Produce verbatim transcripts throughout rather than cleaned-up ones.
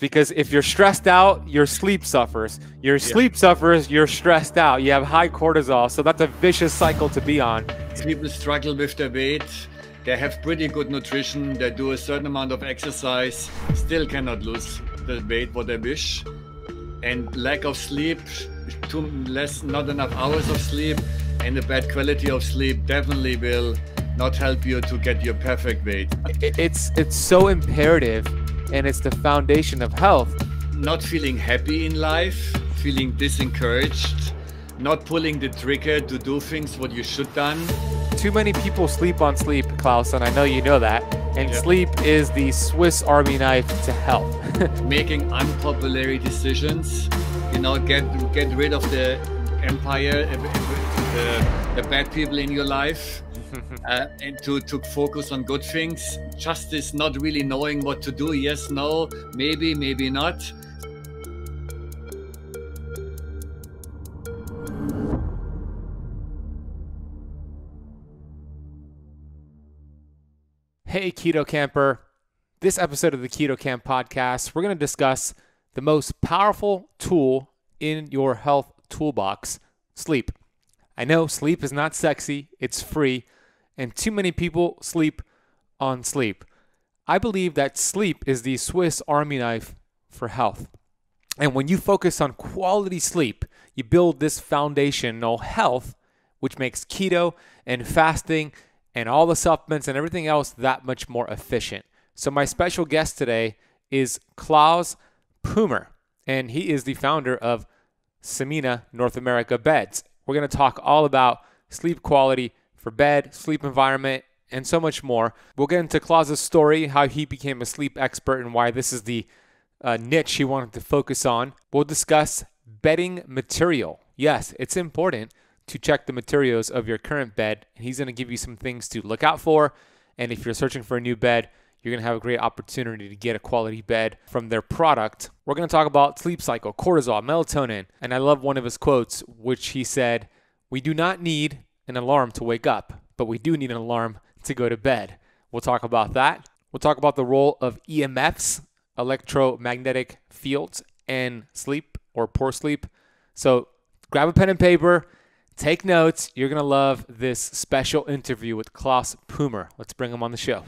Because if you're stressed out, your sleep suffers. Your sleep yeah. suffers, you're stressed out. You have high cortisol. So that's a vicious cycle to be on. People struggle with their weight. They have pretty good nutrition. They do a certain amount of exercise. Still cannot lose the weight what they wish. And lack of sleep, too less, not enough hours of sleep, and a bad quality of sleep definitely will not help you to get your perfect weight. It's, it's so imperative. And it's the foundation of health. Not feeling happy in life, feeling disencouraged, not pulling the trigger to do things what you should done. Too many people sleep on sleep, Klaus, and I know you know that. And yeah. sleep is the Swiss Army knife to health. Making unpopular decisions, you know, get get rid of the empire, the, the bad people in your life. Uh, and to, to focus on good things. Justice, not really knowing what to do. Yes, no, maybe, maybe not. Hey, Keto Camper. This episode of the Keto Kamp Podcast, we're going to discuss the most powerful tool in your health toolbox, sleep. I know sleep is not sexy, it's free, and too many people sleep on sleep. I believe that sleep is the Swiss Army knife for health. And when you focus on quality sleep, you build this foundational health, which makes keto and fasting and all the supplements and everything else that much more efficient. So my special guest today is Claus Pummer, and he is the founder of Samina North America Beds. We're going to talk all about sleep quality for bed, sleep environment, and so much more. We'll get into Claus's story, how he became a sleep expert and why this is the uh, niche he wanted to focus on. We'll discuss bedding material. Yes, it's important to check the materials of your current bed. He's going to give you some things to look out for. And if you're searching for a new bed, you're going to have a great opportunity to get a quality bed from their product. We're going to talk about sleep cycle, cortisol, melatonin. And I love one of his quotes, which he said, "We do not need an alarm to wake up, but we do need an alarm to go to bed." We'll talk about that. We'll talk about the role of E M Fs, electromagnetic fields, and sleep or poor sleep. So grab a pen and paper, take notes. You're going to love this special interview with Claus Pummer. Let's bring him on the show.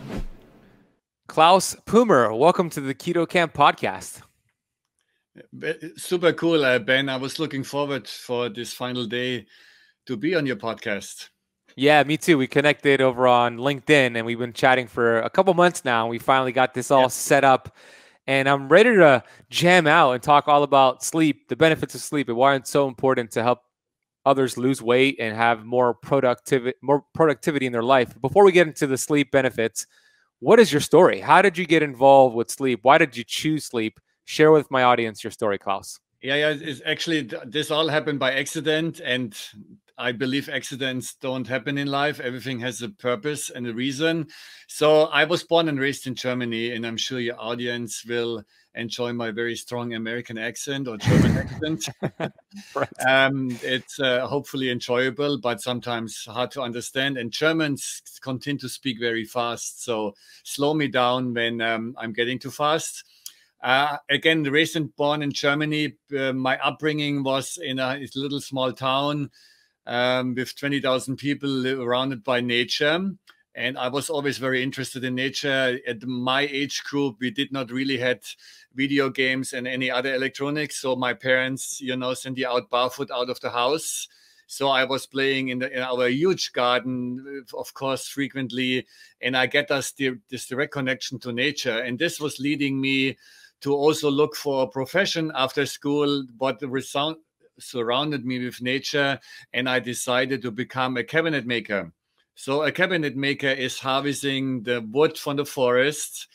Claus Pummer, welcome to the Keto Kamp Podcast. Super cool, uh, Ben. I was looking forward for this final day to be on your podcast. Yeah, me too. We connected over on LinkedIn, and we've been chatting for a couple months now. We finally got this all yeah. set up, and I'm ready to jam out and talk all about sleep, the benefits of sleep, and why it's so important to help others lose weight and have more productivity, more productivity in their life. Before we get into the sleep benefits, what is your story? How did you get involved with sleep? Why did you choose sleep? Share with my audience your story, Claus. Yeah, yeah. It's actually, this all happened by accident. And I believe accidents don't happen in life. Everything has a purpose and a reason. So I was born and raised in Germany, and I'm sure your audience will enjoy my very strong American accent or German accent. Right. um, it's uh, hopefully enjoyable, but sometimes hard to understand. And Germans continue to speak very fast. So slow me down when um, I'm getting too fast. Uh, again, raised and born in Germany. Uh, my upbringing was in a little small town um, with twenty thousand people, surrounded by nature. And I was always very interested in nature. At my age group, we did not really had video games and any other electronics. So my parents, you know, sent you out barefoot out of the house. So I was playing in, the, in our huge garden, of course, frequently. And I get us the, this direct connection to nature. And this was leading me to also look for a profession after school, what resound, surrounded me with nature. And I decided to become a cabinet maker. So a cabinet maker is harvesting the wood from the forest,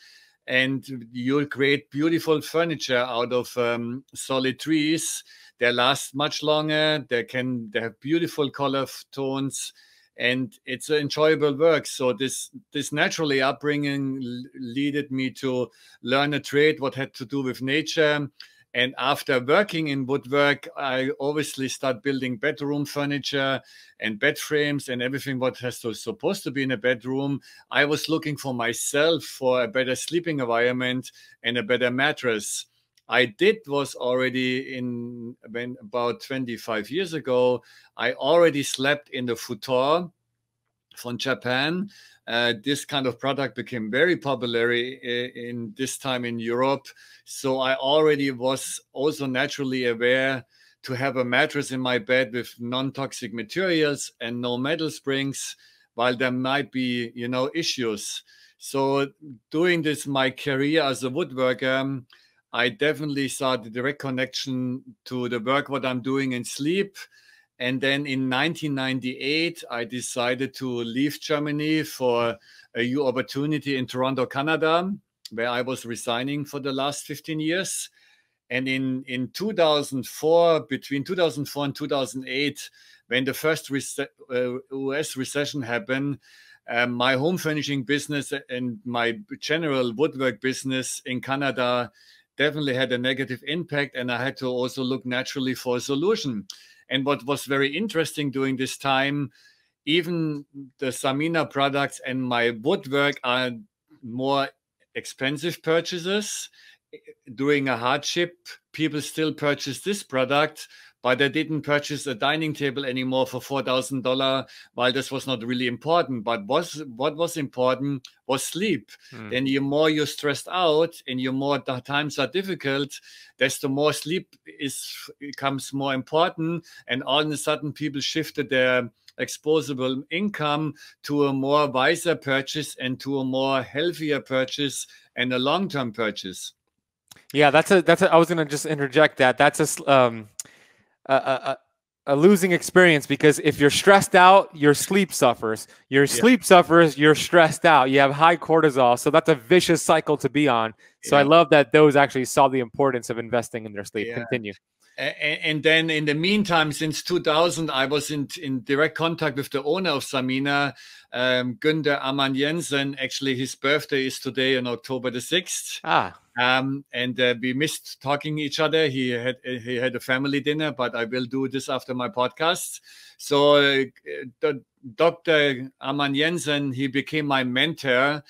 and you'll create beautiful furniture out of um, solid trees. They last much longer. They can they have beautiful color tones, and it's an enjoyable work. So this this naturally upbringing leaded me to learn a trade what had to do with nature. And after working in woodwork, I obviously start building bedroom furniture and bed frames and everything what has to, supposed to be in a bedroom. I was looking for myself for a better sleeping environment and a better mattress. I did was already in when about twenty-five years ago. I already slept in the futon from Japan. Uh, this kind of product became very popular in, in this time in Europe. So I already was also naturally aware to have a mattress in my bed with non-toxic materials and no metal springs, while there might be, you know, issues. So doing this, my career as a woodworker, I definitely saw the direct connection to the work, what I'm doing in sleep. And then in nineteen ninety-eight, I decided to leave Germany for a new opportunity in Toronto, Canada, where I was resigning for the last fifteen years. And in, in two thousand four, between two thousand four and two thousand eight, when the first U S recession happened, um, my home furnishing business and my general woodwork business in Canada definitely had a negative impact. And I had to also look naturally for a solution. And what was very interesting during this time, even the Samina products and my woodwork are more expensive purchases. During a hardship, people still purchase this product, but they didn't purchase a dining table anymore for four thousand dollars, while this was not really important. But was, what was important was sleep. Mm. And the more you're stressed out and the more the times are difficult, desto more sleep is becomes more important. And all of a sudden, people shifted their disposable income to a more wiser purchase and to a more healthier purchase and a long-term purchase. Yeah, that's a, that's a, I was going to just interject that. That's a... Um... A, a, a losing experience, because if you're stressed out, your sleep suffers. Your sleep yeah. suffers, you're stressed out. You have high cortisol. So that's a vicious cycle to be on. So yeah. I love that those actually saw the importance of investing in their sleep. Yeah. Continue. And, and then in the meantime, since two thousand, I was in, in direct contact with the owner of Samina, um, Gunther Amann-Jensen. Actually, his birthday is today on October the sixth. Ah. Um, and uh, we missed talking each other. He had he had a family dinner, but I will do this after my podcast. So uh, the, Doctor Amann-Jensen, he became my mentor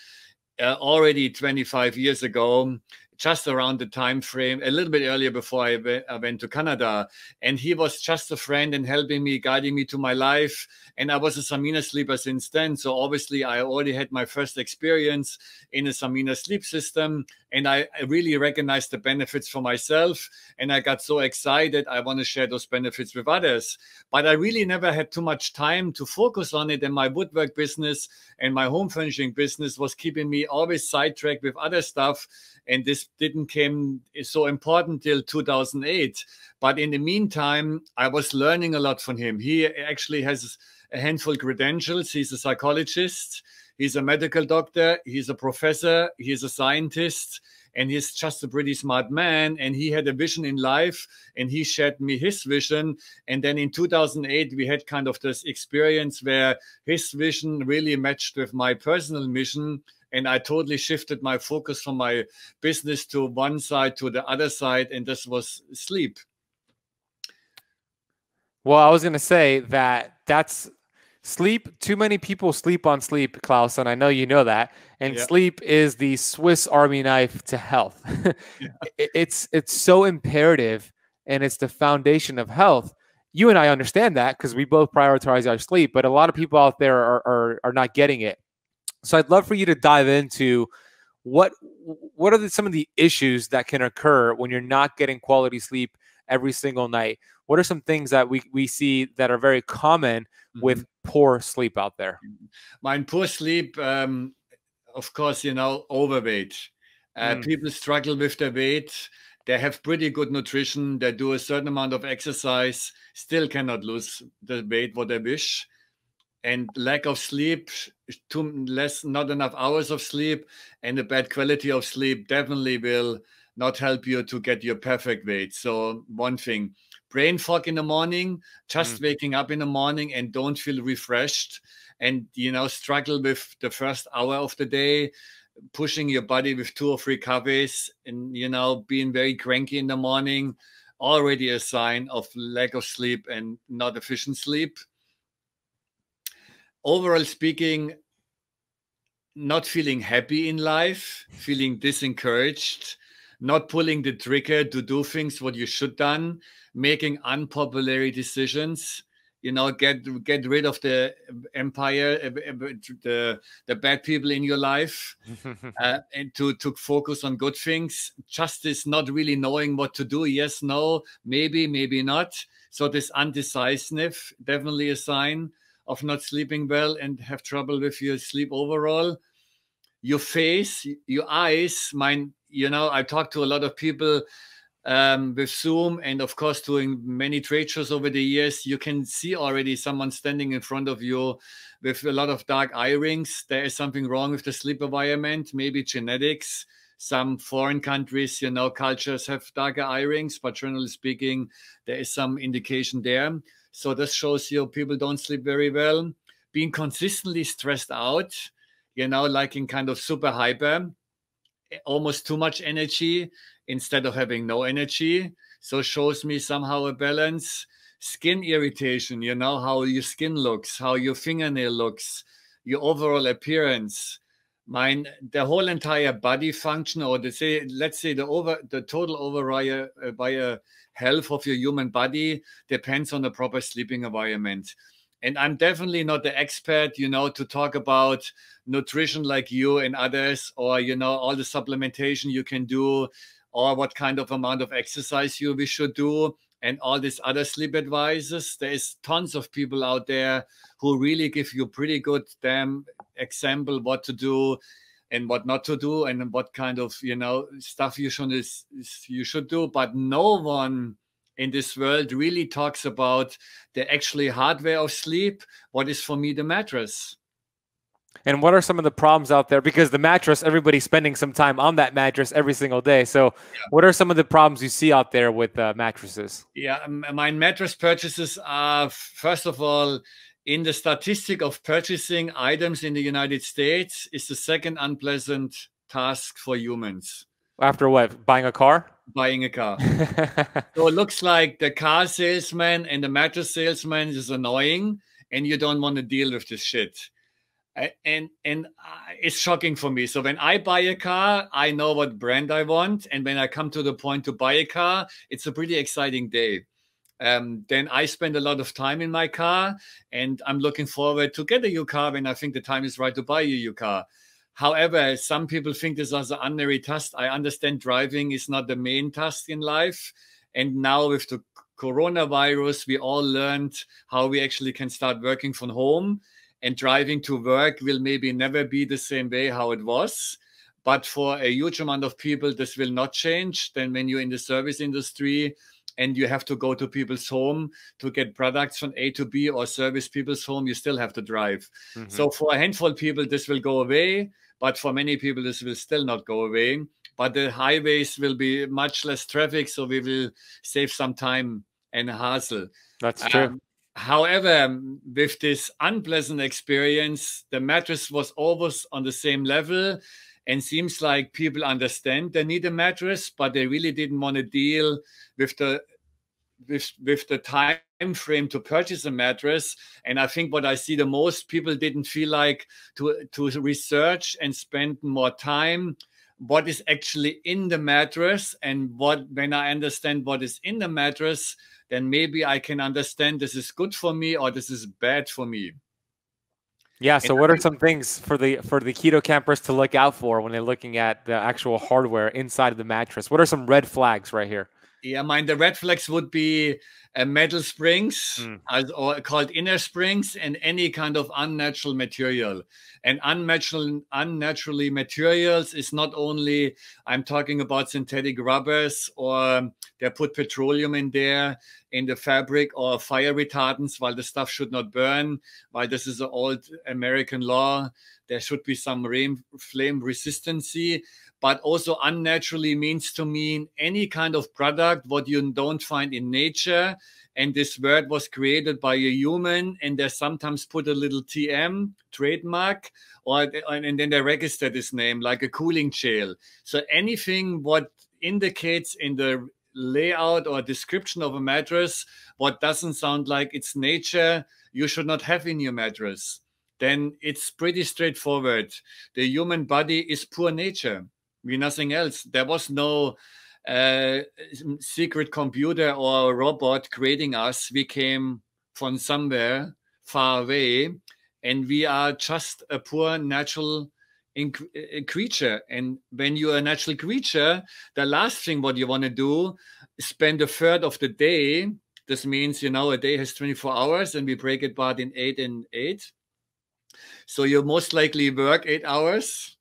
uh, already twenty-five years ago, just around the time frame, a little bit earlier before I, w I went to Canada. And he was just a friend and helping me, guiding me to my life. And I was a Samina sleeper since then. So obviously I already had my first experience in a Samina sleep system. And I really recognized the benefits for myself. And I got so excited. I want to share those benefits with others. But I really never had too much time to focus on it. And my woodwork business and my home furnishing business was keeping me always sidetracked with other stuff. And this didn't came so important till two thousand eight. But in the meantime, I was learning a lot from him. He actually has a handful of credentials. He's a psychologist. He's a medical doctor. He's a professor. He's a scientist. And he's just a pretty smart man. And he had a vision in life. And he shared me his vision. And then in two thousand eight, we had kind of this experience where his vision really matched with my personal mission. And I totally shifted my focus from my business to one side to the other side. And this was sleep. Well, I was going to say that that's sleep. Too many people sleep on sleep, Klaus. And I know you know that. And yeah. sleep is the Swiss Army knife to health. yeah. It's, it's so imperative. And it's the foundation of health. You and I understand that because we both prioritize our sleep. But a lot of people out there are, are, are not getting it. So I'd love for you to dive into what what are the, some of the issues that can occur when you're not getting quality sleep every single night. What are some things that we, we see that are very common mm-hmm. with poor sleep out there? Mine, poor sleep, um, of course, you know, overweight. Uh, mm. People struggle with their weight. They have pretty good nutrition. They do a certain amount of exercise, still cannot lose the weight what they wish. And lack of sleep, too less, not enough hours of sleep, and a bad quality of sleep definitely will not help you to get your perfect weight. So one thing, brain fog in the morning, just mm. waking up in the morning and don't feel refreshed, and you know struggle with the first hour of the day, pushing your body with two or three coffees, and you know being very cranky in the morning, already a sign of lack of sleep and not efficient sleep. Overall speaking, not feeling happy in life, feeling disencouraged, not pulling the trigger to do things what you should done, making unpopular decisions, you know, get get rid of the empire, the the bad people in your life, uh, and to to focus on good things. Justice, not really knowing what to do. Yes, no, maybe, maybe not. So this indecisiveness, definitely a sign of not sleeping well and have trouble with your sleep overall. Your face, your eyes, mine, you know, I talked to a lot of people um, with Zoom and, of course, doing many trade shows over the years. You can see already someone standing in front of you with a lot of dark eye rings. There is something wrong with the sleep environment, maybe genetics. Some foreign countries, you know, cultures have darker eye rings, but generally speaking, there is some indication there. So this shows you people don't sleep very well. Being consistently stressed out, you know, like in kind of super hyper, almost too much energy instead of having no energy. So shows me somehow a balance. Skin irritation, you know, how your skin looks, how your fingernail looks, your overall appearance. Mine, the whole entire body function, or the say, let's say the over, the total overall uh, by a health of your human body depends on the proper sleeping environment. And I'm definitely not the expert, you know, to talk about nutrition like you and others, or, you know, all the supplementation you can do, or what kind of amount of exercise you we should do, and all these other sleep advices. There is tons of people out there who really give you pretty good damn example what to do and what not to do, and what kind of, you know, stuff you should, you should do. But no one in this world really talks about the actually hardware of sleep. What is for me the mattress? And what are some of the problems out there? Because the mattress, everybody's spending some time on that mattress every single day. So yeah. What are some of the problems you see out there with uh, mattresses? Yeah, my mattress purchases are, first of all, in the statistic of purchasing items in the United States, is the second unpleasant task for humans. After what? Buying a car? Buying a car. So it looks like the car salesman and the mattress salesman is annoying, and you don't want to deal with this shit. And and it's shocking for me. So when I buy a car, I know what brand I want. And when I come to the point to buy a car, it's a pretty exciting day. Um, then I spend a lot of time in my car, and I'm looking forward to get a new car when I think the time is right to buy a new car. However, some people think this is an ordinary task. I understand driving is not the main task in life. And now with the coronavirus, we all learned how we actually can start working from home. And driving to work will maybe never be the same way how it was. But for a huge amount of people, this will not change. Then when you're in the service industry and you have to go to people's home to get products from A to B, or service people's home, you still have to drive. Mm-hmm. So for a handful of people, this will go away. But for many people, this will still not go away. But the highways will be much less traffic, so we will save some time and hassle. That's true. Um, However, with this unpleasant experience, the mattress was always on the same level, and seems like people understand they need a mattress, but they really didn't want to deal with the with, with the time frame to purchase a mattress. And I think what I see the most, people didn't feel like to, to research and spend more time what is actually in the mattress. And what when I understand what is in the mattress, then maybe I can understand this is good for me or this is bad for me. Yeah. So, and what are some things for the for the keto campers to look out for when they're looking at the actual hardware inside of the mattress? What are some red flags right here? Yeah, mine. The red flags would be uh, metal springs, mm. as, or called inner springs, and any kind of unnatural material. And unnatural, unnaturally materials is not only I'm talking about synthetic rubbers, or they put petroleum in there in the fabric, or fire retardants, while the stuff should not burn. While this is an old American law, there should be some rain, flame resistancy. But also unnaturally means to mean any kind of product what you don't find in nature. And this word was created by a human, and they sometimes put a little T M, trademark, or and then they register this name, like a cooling gel. So anything what indicates in the layout or description of a mattress what doesn't sound like it's nature, you should not have in your mattress. Then it's pretty straightforward. The human body is pure nature. nothing else. There was no uh, secret computer or robot creating us. We came from somewhere far away, and we are just a poor natural creature. And when you're a natural creature, the last thing what you want to do is spend a third of the day. This means, you know, a day has twenty-four hours, and we break it apart in eight and eight. So you most likely work eight hours.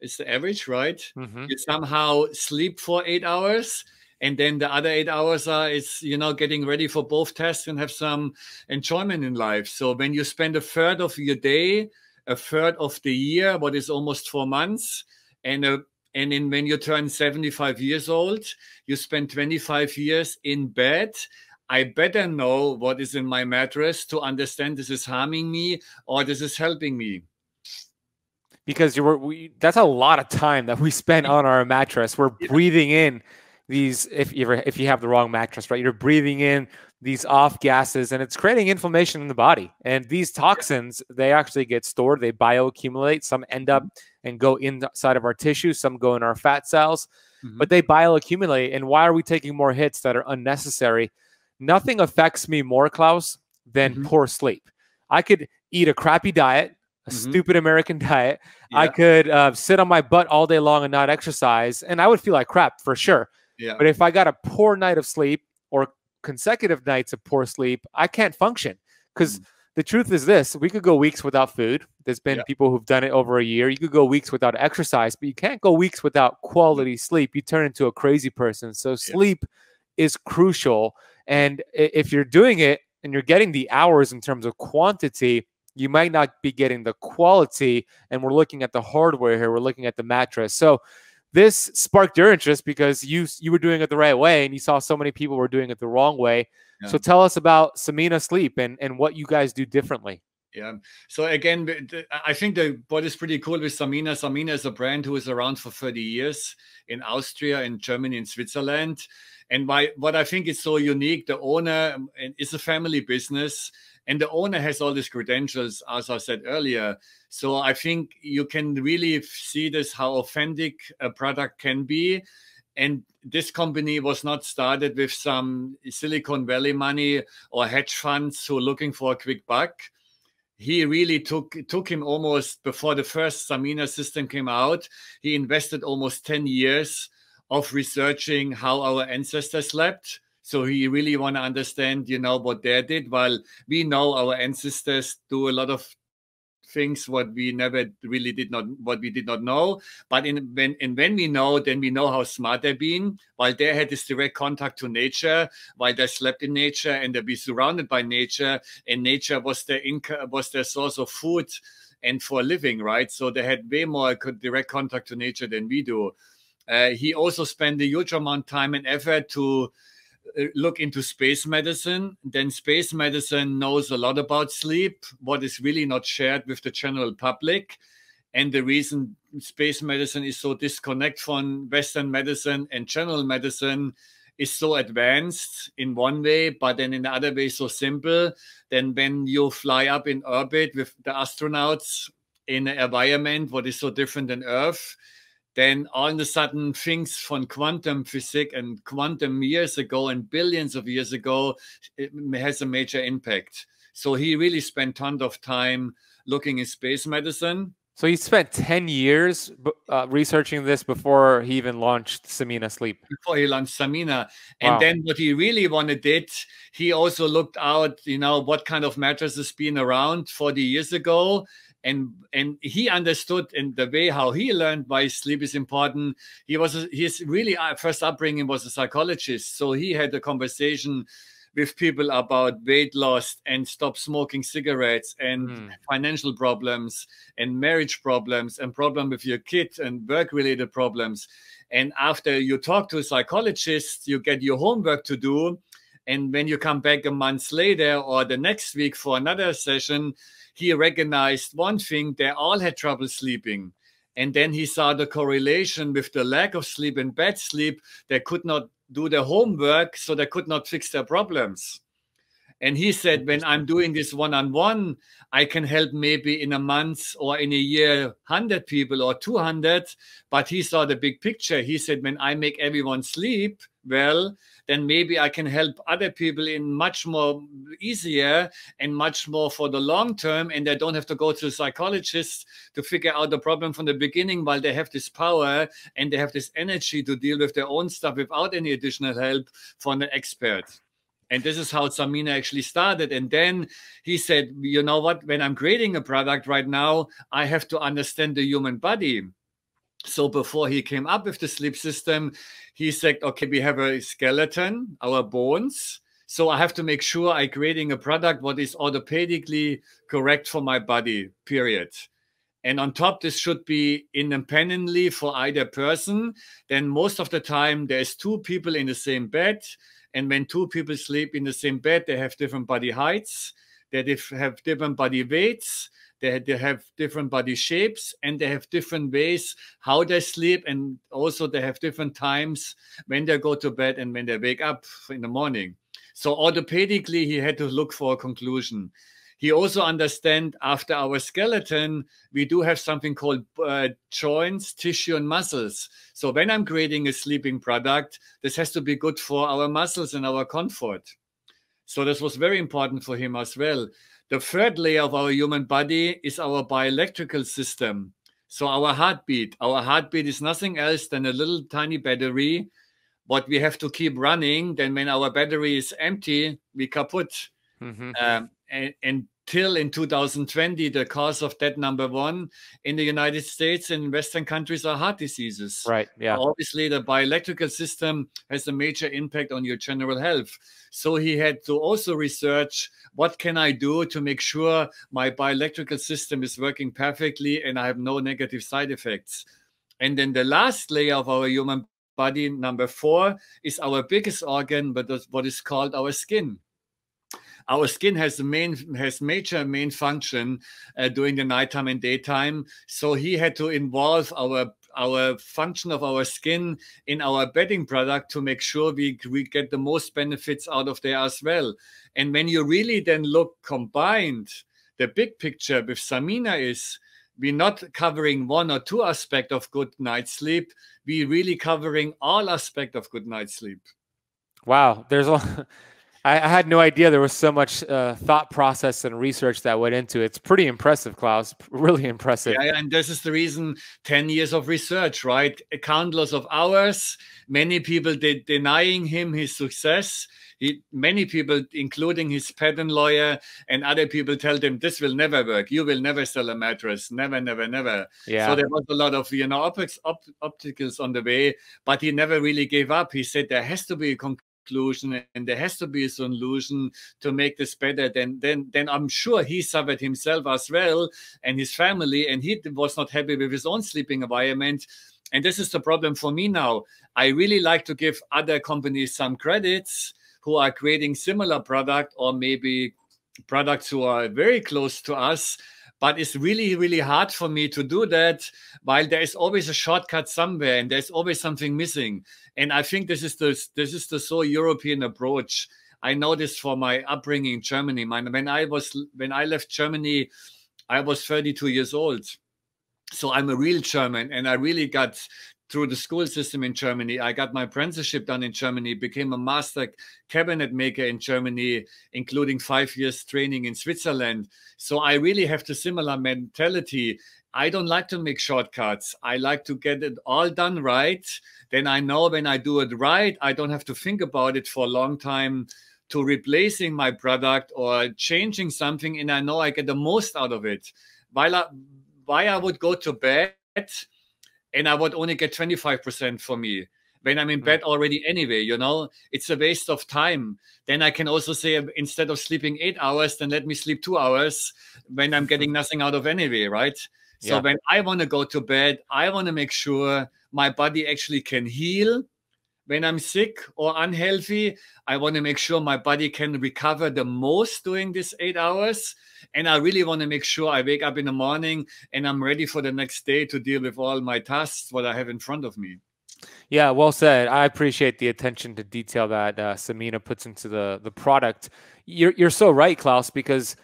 It's the average, right? Mm-hmm. You somehow sleep for eight hours. And then the other eight hours are, it's, you know, getting ready for both tests and have some enjoyment in life. So when you spend a third of your day, a third of the year, what is almost four months, and a, and in, when you turn seventy-five years old, you spend twenty-five years in bed. I better know what is in my mattress to understand this is harming me or this is helping me. Because you were, we, that's a lot of time that we spend on our mattress. We're breathing in these, if you ever, if you have the wrong mattress, right? You're breathing in these off gases, and it's creating inflammation in the body. And these toxins, they actually get stored. They bioaccumulate. Some end up and go inside of our tissues. Some go in our fat cells, mm-hmm. but they bioaccumulate. And why are we taking more hits that are unnecessary? Nothing affects me more, Klaus, than mm-hmm. poor sleep. I could eat a crappy diet, a mm-hmm. stupid American diet. Yeah. I could uh, sit on my butt all day long and not exercise, and I would feel like crap for sure. Yeah. But if I got a poor night of sleep or consecutive nights of poor sleep, I can't function. Because mm. the truth is this, we could go weeks without food. There's been yeah. people who've done it over a year. You could go weeks without exercise, but you can't go weeks without quality sleep. You turn into a crazy person. So sleep yeah. is crucial. And if you're doing it and you're getting the hours in terms of quantity, you might not be getting the quality. And we're looking at the hardware here. We're looking at the mattress. So this sparked your interest because you you were doing it the right way, and you saw so many people were doing it the wrong way. Yeah. So tell us about Samina Sleep and, and what you guys do differently. Yeah. So again, I think the what is pretty cool with Samina, Samina is a brand who is around for thirty years in Austria and Germany and Switzerland. And why, what I think is so unique, the owner is a family business, and the owner has all these credentials, as I said earlier. So I think you can really see this, how authentic a product can be. And this company was not started with some Silicon Valley money or hedge funds who are looking for a quick buck. He really took, took him almost, before the first Samina system came out, he invested almost ten years of researching how our ancestors slept. So he really want to understand, you know, what they did. While we know our ancestors do a lot of things what we never really did not, what we did not know. But in when and when we know, then we know how smart they've been. While they had this direct contact to nature, while they slept in nature and they be surrounded by nature, and nature was their income, was their source of food and for a living, right? So they had way more direct contact to nature than we do. Uh, he also spent a huge amount of time and effort to look into space medicine. Then space medicine knows a lot about sleep, what is really not shared with the general public. And the reason space medicine is so disconnected from Western medicine and general medicine is so advanced in one way, but then in the other way so simple. Then when you fly up in orbit with the astronauts in an environment what is so different than Earth, then all of a sudden things from quantum physics and quantum years ago and billions of years ago, it has a major impact. So he really spent tons of time looking in space medicine. So he spent ten years uh, researching this before he even launched Samina Sleep. Before he launched Samina. And wow. then what he really wanted did, he also looked out, you know, what kind of mattresses been around forty years ago. And, and he understood, and the way how he learned why sleep is important. He was, his really first upbringing was a psychologist. So he had a conversation with people about weight loss and stop smoking cigarettes and mm. financial problems and marriage problems and problem with your kid and work-related problems. And after you talk to a psychologist, you get your homework to do. And when you come back a month later or the next week for another session, he recognized one thing, they all had trouble sleeping. And then he saw the correlation with the lack of sleep and bad sleep. They could not do their homework, so they could not fix their problems. And he said, when I'm doing this one-on-one, I can help maybe in a month or in a year, one hundred people or two hundred. But he saw the big picture. He said, when I make everyone sleep well, then maybe I can help other people in much more easier and much more for the long term. And they don't have to go to psychologists to figure out the problem from the beginning, while they have this power and they have this energy to deal with their own stuff without any additional help from an expert. And this is how Samina actually started. And then he said, you know what, when I'm creating a product right now, I have to understand the human body. So before he came up with the sleep system, he said, okay, we have a skeleton, our bones. So I have to make sure I'm creating a product what is orthopedically correct for my body, period. And on top, this should be independently for either person. Then most of the time, there's two people in the same bed. And when two people sleep in the same bed, they have different body heights, they dif- have different body weights, they, they have different body shapes, and they have different ways how they sleep. And also they have different times when they go to bed and when they wake up in the morning. So orthopedically, he had to look for a conclusion. He also understand after our skeleton, we do have something called uh, joints, tissue, and muscles. So when I'm creating a sleeping product, this has to be good for our muscles and our comfort. So this was very important for him as well. The third layer of our human body is our bioelectrical system. So our heartbeat. Our heartbeat is nothing else than a little tiny battery, but we have to keep running. Then when our battery is empty, we kaput. Mm-hmm. um, And until in two thousand twenty, the cause of death number one in the United States and Western countries are heart diseases. Right. Yeah. So obviously, the bioelectrical system has a major impact on your general health. So he had to also research, what can I do to make sure my bioelectrical system is working perfectly and I have no negative side effects? And then the last layer of our human body, number four, is our biggest organ, but what is called our skin. Our skin has the main has major main function uh, during the nighttime and daytime. So he had to involve our our function of our skin in our bedding product to make sure we, we get the most benefits out of there as well. And when you really then look combined, the big picture with Samina is, we're not covering one or two aspects of good night's sleep. We're really covering all aspects of good night's sleep. Wow, there's a I had no idea there was so much uh, thought process and research that went into it. It's pretty impressive, Claus. Really impressive. Yeah, and this is the reason ten years of research, right? Countless of hours. Many people de denying him his success. He, many people, including his patent lawyer and other people, tell them, this will never work. You will never sell a mattress. Never, never, never. Yeah. So there was a lot of, you know, obstacles on the way, but he never really gave up. He said there has to be a conclusion. Conclusion, and there has to be a solution to make this better. Then, then, then I'm sure he suffered himself as well and his family, and he was not happy with his own sleeping environment. And this is the problem for me now. I really like to give other companies some credits who are creating similar product or maybe products who are very close to us. But it's really, really hard for me to do that while there is always a shortcut somewhere and there's always something missing. And I think this is the, this is the so European approach. I know this for my upbringing in Germany. My, when, I was, when I left Germany, I was thirty-two years old. So I'm a real German, and I really got through the school system in Germany. I got my apprenticeship done in Germany, became a master cabinet maker in Germany, including five years training in Switzerland. So I really have the similar mentality. I don't like to make shortcuts. I like to get it all done right. Then I know when I do it right, I don't have to think about it for a long time to replacing my product or changing something. And I know I get the most out of it. While I, why I would go to bed and I would only get twenty-five percent for me when I'm in bed already anyway, you know, it's a waste of time. Then I can also say, instead of sleeping eight hours, then let me sleep two hours when I'm getting nothing out of anyway, right? So yeah. When I want to go to bed, I want to make sure my body actually can heal when I'm sick or unhealthy. I want to make sure my body can recover the most during this eight hours. And I really want to make sure I wake up in the morning and I'm ready for the next day to deal with all my tasks, what I have in front of me. Yeah, well said. I appreciate the attention to detail that uh, Samina puts into the, the product. You're, you're so right, Claus, because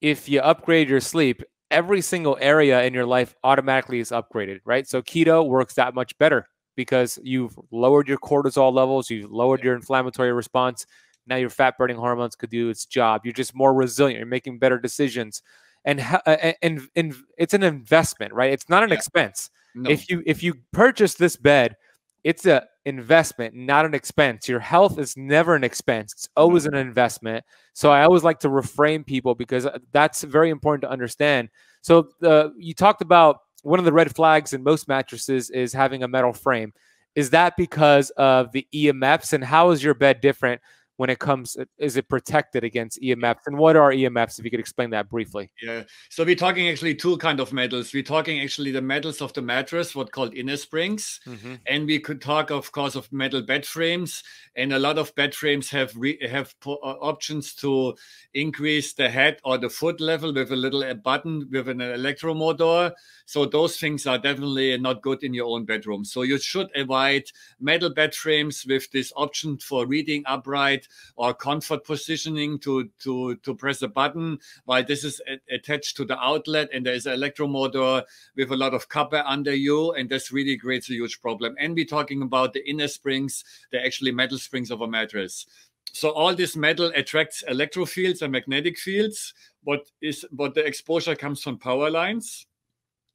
if you upgrade your sleep, every single area in your life automatically is upgraded, right? So keto works that much better because you've lowered your cortisol levels, you've lowered your inflammatory response. Now your fat-burning hormones could do its job. You're just more resilient. You're making better decisions. And, and, and, and it's an investment, right? It's not an yeah. expense. No. If you if you purchase this bed, it's an investment, not an expense. Your health is never an expense. It's always an investment. So I always like to reframe people because that's very important to understand. So uh, you talked about one of the red flags in most mattresses is having a metal frame. Is that because of the E M Fs? And how is your bed different when it comes, is it protected against E M Fs? And what are E M Fs, if you could explain that briefly? Yeah, so we're talking actually two kind of metals. We're talking actually the metals of the mattress, what called inner springs. Mm-hmm. And we could talk, of course, of metal bed frames. And a lot of bed frames have re have options to increase the head or the foot level with a little a button, with an electromotor. So those things are definitely not good in your own bedroom. So you should avoid metal bed frames with this option for reading upright, or comfort positioning to to to press a button while this is attached to the outlet, and there is an electromotor with a lot of copper under you, and this really creates a huge problem. And we're talking about the inner springs, the actually metal springs of a mattress. So all this metal attracts electro fields and magnetic fields. What is what the exposure comes from power lines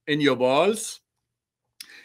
in your walls,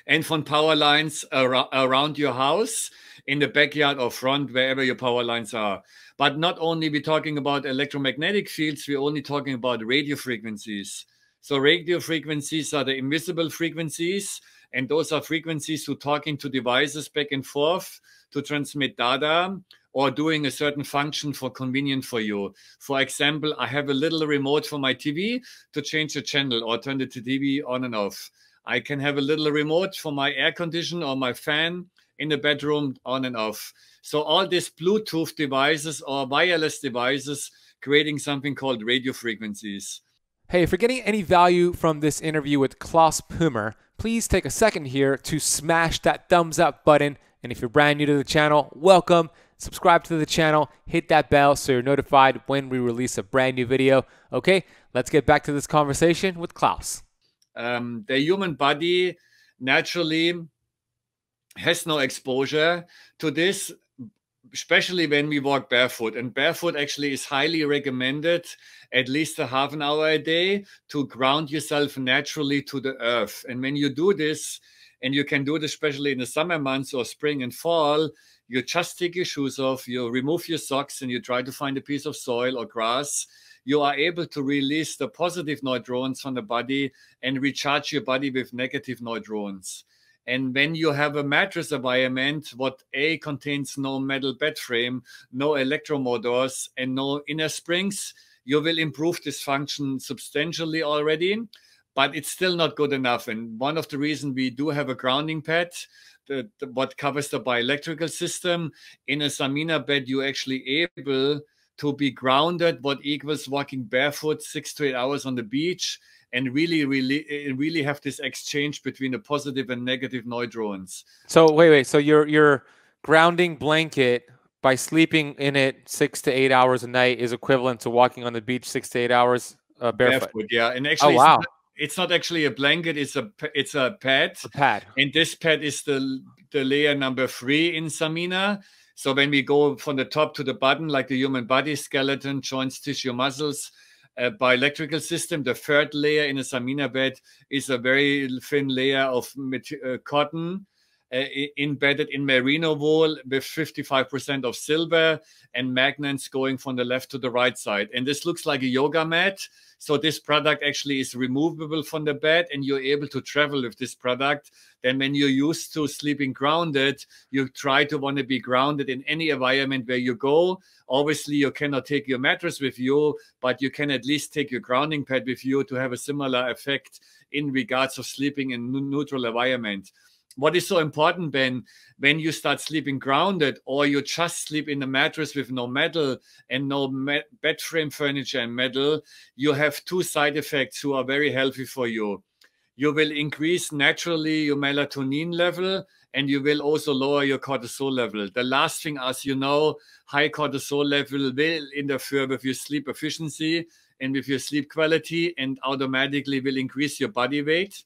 and from power lines ar around your house, in the backyard or front, wherever your power lines are. But not only we're talking about electromagnetic fields, we're only talking about radio frequencies. So radio frequencies are the invisible frequencies, and those are frequencies to talking to devices back and forth to transmit data or doing a certain function for convenient for you. For example, I have a little remote for my T V to change the channel or turn the T V on and off. I can have a little remote for my air conditioner or my fan in the bedroom on and off. So all these Bluetooth devices or wireless devices creating something called radio frequencies. Hey, if you're getting any value from this interview with Claus Pummer, please take a second here to smash that thumbs up button. And if you're brand new to the channel, welcome. Subscribe to the channel, hit that bell so you're notified when we release a brand new video. Okay, let's get back to this conversation with Claus. Um, the human body naturally has no exposure to this, especially when we walk barefoot. And barefoot actually is highly recommended, at least a half an hour a day, to ground yourself naturally to the earth. And when you do this, and you can do this especially in the summer months or spring and fall, you just take your shoes off, you remove your socks, and you try to find a piece of soil or grass. You are able to release the positive neutrons from the body and recharge your body with negative neutrons. And when you have a mattress environment, what A contains no metal bed frame, no electromotors, and no inner springs, you will improve this function substantially already, but it's still not good enough. And one of the reasons we do have a grounding pad, the, the, what covers the bioelectrical system, in a Samina bed, you're actually able to be grounded, what equals walking barefoot six to eight hours on the beach, and really, really, really have this exchange between the positive and negative neutrons. So wait, wait. So your your grounding blanket, by sleeping in it six to eight hours a night, is equivalent to walking on the beach six to eight hours uh, barefoot. barefoot. Yeah, and actually, oh wow. It's not, it's not actually a blanket. It's a it's a pad. A pad. And this pad is the the layer number three in Samina. So when we go from the top to the bottom, like the human body, skeleton, joints, tissue, muscles, uh, bioelectrical system, the third layer in a Samina bed is a very thin layer of uh, cotton uh, embedded in merino wool with fifty-five percent of silver and magnets going from the left to the right side. And this looks like a yoga mat. So this product actually is removable from the bed, and you're able to travel with this product. Then when you're used to sleeping grounded, you try to want to be grounded in any environment where you go. Obviously, you cannot take your mattress with you, but you can at least take your grounding pad with you to have a similar effect in regards of sleeping in a neutral environment. What is so important, Ben, when you start sleeping grounded, or you just sleep in a mattress with no metal and no bed frame furniture and metal, you have two side effects who are very healthy for you. you will increase naturally your melatonin level, and you will also lower your cortisol level. The last thing, as you know, high cortisol level will interfere with your sleep efficiency and with your sleep quality, and automatically will increase your body weight.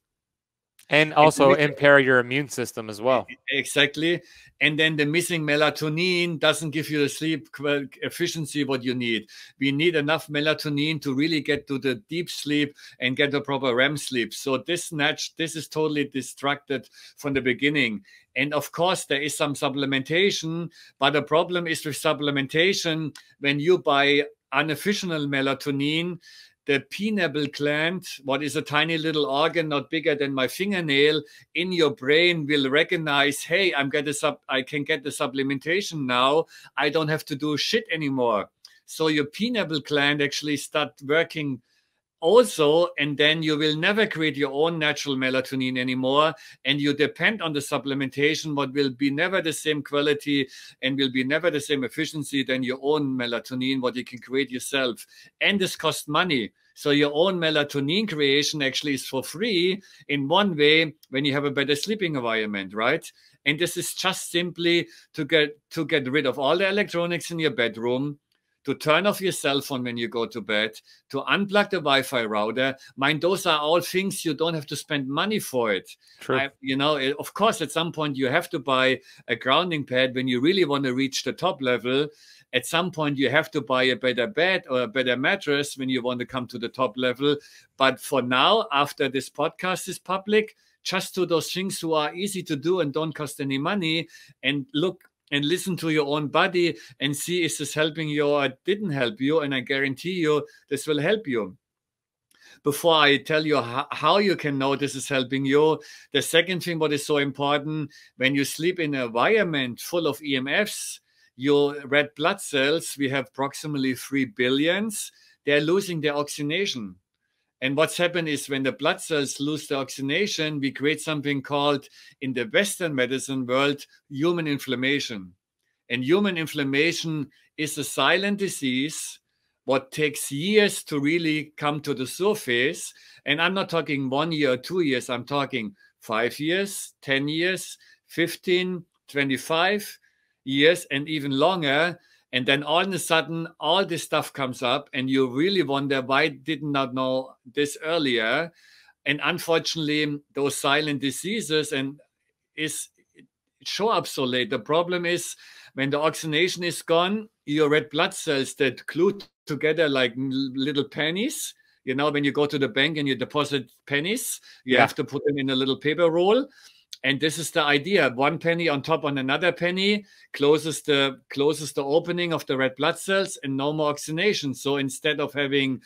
And also and impair your immune system as well. Exactly. And then the missing melatonin doesn't give you the sleep efficiency what you need. We need enough melatonin to really get to the deep sleep and get the proper R E M sleep. So this nudge, this is totally distracted from the beginning. And of course, there is some supplementation, but the problem is with supplementation, when you buy unofficial melatonin, the pineal gland, what is a tiny little organ, not bigger than my fingernail, in your brain will recognize, hey, I'm getting sub, I can get the supplementation now. I don't have to do shit anymore. So your pineal gland actually start working also, and then you will never create your own natural melatonin anymore, and you depend on the supplementation, what will be never the same quality and will be never the same efficiency than your own melatonin, what you can create yourself. And this costs money. So your own melatonin creation actually is for free in one way when you have a better sleeping environment, right? And this is just simply to get, to get rid of all the electronics in your bedroom, to turn off your cell phone when you go to bed, to unplug the Wi-Fi router. Mind, those are all things you don't have to spend money for it. True. I, you know, it, of course, at some point you have to buy a grounding pad when you really want to reach the top level. At some point you have to buy a better bed or a better mattress when you want to come to the top level. But for now, after this podcast is public, just do those things who are easy to do and don't cost any money, and look, and listen to your own body and see, is this helping you or didn't help you? And I guarantee you, this will help you. Before I tell you how you can know this is helping you, the second thing what is so important, when you sleep in an environment full of E M Fs, your red blood cells, we have approximately three billion, they're losing their oxygenation. And what's happened is when the blood cells lose the oxygenation, we create something called, in the Western medicine world, human inflammation. And human inflammation is a silent disease what takes years to really come to the surface. And I'm not talking one year or two years. I'm talking five years, ten years, fifteen, twenty-five years, and even longer. And then all of a sudden, all this stuff comes up and you really wonder why did not know this earlier. And unfortunately, those silent diseases and is show up so late. The problem is when the oxygenation is gone, your red blood cells that glued together like little pennies. You know, when you go to the bank and you deposit pennies, you yeah. have to put them in a little paper roll. And this is the idea. One penny on top on another penny closes the, closes the opening of the red blood cells and no more oxygenation. So instead of having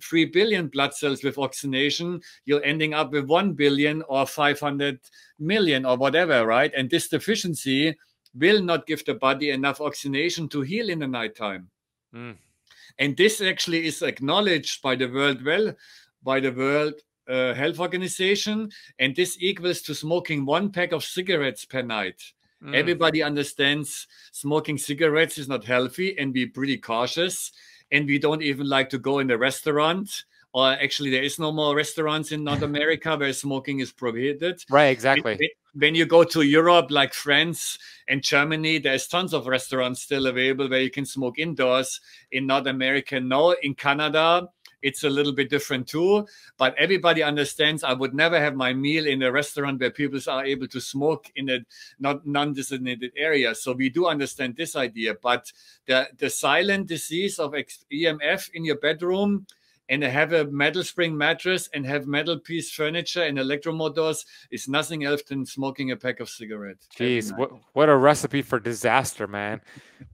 three billion blood cells with oxygenation, you're ending up with one billion or five hundred million or whatever, right? And this deficiency will not give the body enough oxygenation to heal in the nighttime. Mm. And this actually is acknowledged by the World, well, by the World Uh, Health Organization, and this equals to smoking one pack of cigarettes per night. Mm. Everybody understands smoking cigarettes is not healthy, and be pretty cautious, and we don't even like to go in the restaurant, or actually there is no more restaurants in North America where smoking is prohibited. Right, exactly. When, when you go to Europe, like France and Germany, there's tons of restaurants still available where you can smoke indoors. In North America, no. In Canada, it's a little bit different too, but everybody understands I would never have my meal in a restaurant where people are able to smoke in a not non-designated area. So we do understand this idea, but the, the silent disease of E M F in your bedroom, and have a metal spring mattress and have metal piece furniture and electromotors is nothing else than smoking a pack of cigarettes. Jeez, what, what a recipe for disaster, man.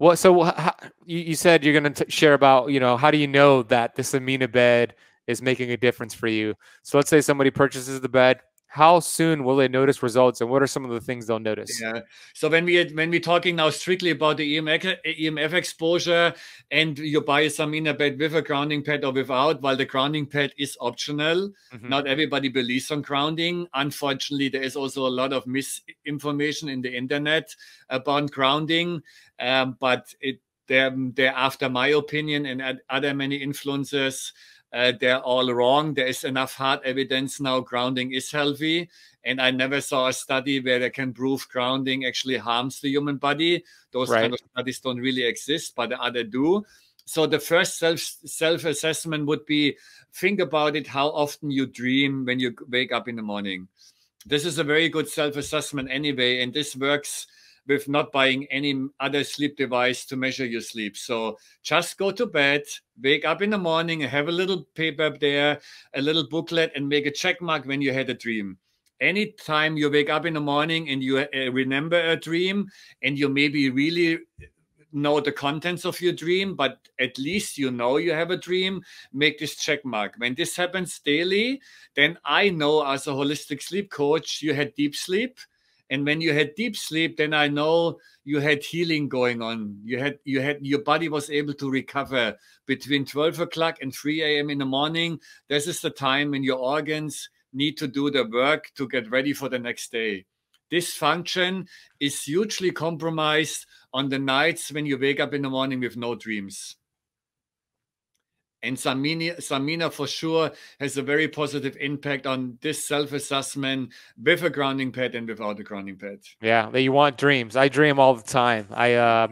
Well, so how, you, you said you're going to share about, you know, how do you know that the Samina bed is making a difference for you? So let's say somebody purchases the bed. How soon will they notice results, and what are some of the things they'll notice? Yeah. So when we when we're talking now strictly about the E M F exposure, and you buy a Samina bed with a grounding pad or without, while the grounding pad is optional. Mm-hmm. Not everybody believes on grounding. Unfortunately, there is also a lot of misinformation in the internet about grounding, um, but it they're, they're after my opinion and other many influencers. uh, they're all wrong. There is enough hard evidence now. Grounding is healthy. And I never saw a study where they can prove grounding actually harms the human body. Those right. kind of studies don't really exist, but the other do. So the first self, self-assessment would be, think about it, how often you dream when you wake up in the morning. This is a very good self-assessment anyway, and this works with not buying any other sleep device to measure your sleep. So just go to bed, wake up in the morning, have a little paper there, a little booklet, and make a check mark when you had a dream. Anytime you wake up in the morning and you uh, remember a dream, and you maybe really know the contents of your dream, but at least you know you have a dream, make this check mark. When this happens daily, then I know as a holistic sleep coach, you had deep sleep. And when you had deep sleep, then I know you had healing going on. You had, you had, your body was able to recover between twelve o'clock and three A M in the morning. This is the time when your organs need to do the work to get ready for the next day. This function is hugely compromised on the nights when you wake up in the morning with no dreams. And Samina, Samina for sure has a very positive impact on this self-assessment with a grounding pad and without a grounding pad. Yeah, you want dreams. I dream all the time. I uh,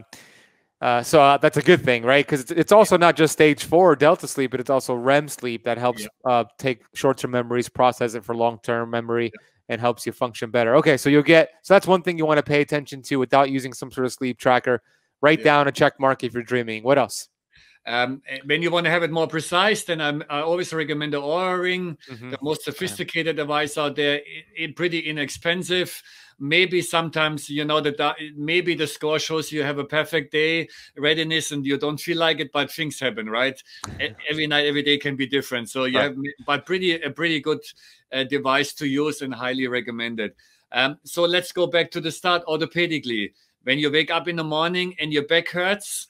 uh, so uh, that's a good thing, right? Because it's, it's also not just stage four delta sleep, but it's also REM sleep that helps yeah. uh, take short-term memories, process it for long-term memory. Yeah. And helps you function better. Okay, so you'll get, so that's one thing you want to pay attention to without using some sort of sleep tracker. Write yeah. down a check mark if you're dreaming. What else? Um, when you want to have it more precise, then I'm, I always recommend the Oura Ring, mm-hmm. the most sophisticated yeah. device out there. It, it pretty inexpensive. Maybe sometimes, you know, the maybe the score shows you have a perfect day readiness and you don't feel like it, but things happen, right? Every night, every day can be different. So you right. have, but pretty a pretty good uh, device to use and highly recommended. Um, so let's go back to the start orthopedically. When you wake up in the morning and your back hurts,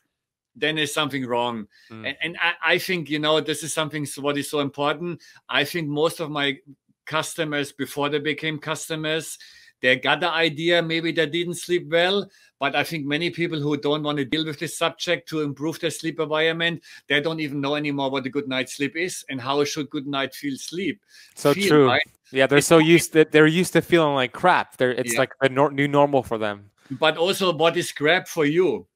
then there's something wrong. Mm. And, and I, I think, you know, this is something what is so important. I think most of my customers, before they became customers, they got the idea maybe they didn't sleep well, but I think many people who don't want to deal with this subject to improve their sleep environment, they don't even know anymore what a good night's sleep is and how should good night feel sleep. So feel, true. Right? Yeah, they're it's so used to, they're used to feeling like crap. They're, it's yeah. like a no, new normal for them. But also, what is crap for you?